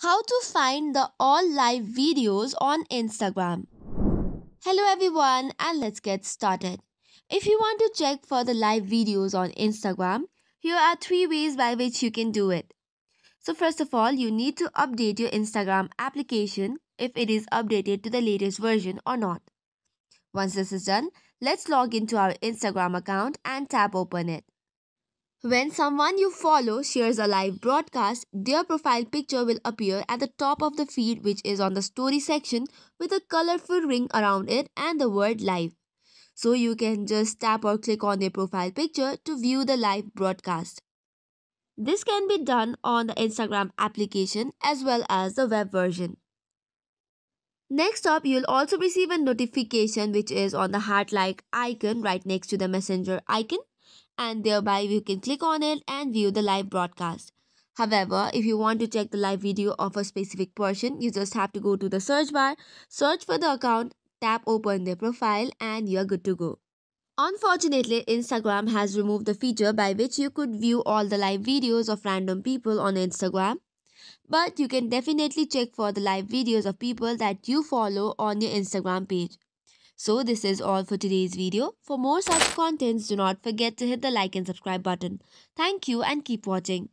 How to find the all live videos on Instagram. Hello everyone, and let's get started. If you want to check for the live videos on Instagram, here are 3 ways by which you can do it. So first of all, you need to update your Instagram application if it is updated to the latest version or not. Once this is done, let's log into our Instagram account and tap open it. When someone you follow shares a live broadcast, their profile picture will appear at the top of the feed, which is on the story section, with a colorful ring around it and the word live. So you can just tap or click on their profile picture to view the live broadcast. This can be done on the Instagram application as well as the web version. Next up, you'll also receive a notification which is on the heart-like icon right next to the messenger icon, and thereby you can click on it and view the live broadcast. However, if you want to check the live video of a specific person, you just have to go to the search bar, search for the account, tap open their profile, and you're good to go. Unfortunately, Instagram has removed the feature by which you could view all the live videos of random people on Instagram. But you can definitely check for the live videos of people that you follow on your Instagram page. So this is all for today's video. For more such contents, do not forget to hit the like and subscribe button. Thank you and keep watching.